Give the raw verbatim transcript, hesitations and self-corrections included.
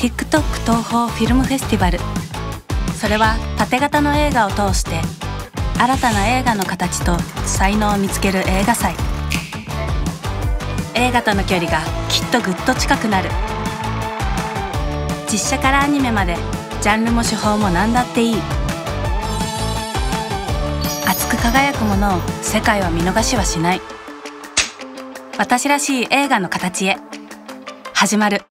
TikTok 東宝フィルムフェスティバル。それは縦型の映画を通して新たな映画の形と才能を見つける映画祭。映画との距離がきっとぐっと近くなる。実写からアニメまでジャンルも手法も何だっていい。熱く輝くものを世界は見逃しはしない。私らしい映画の形へ。始まる。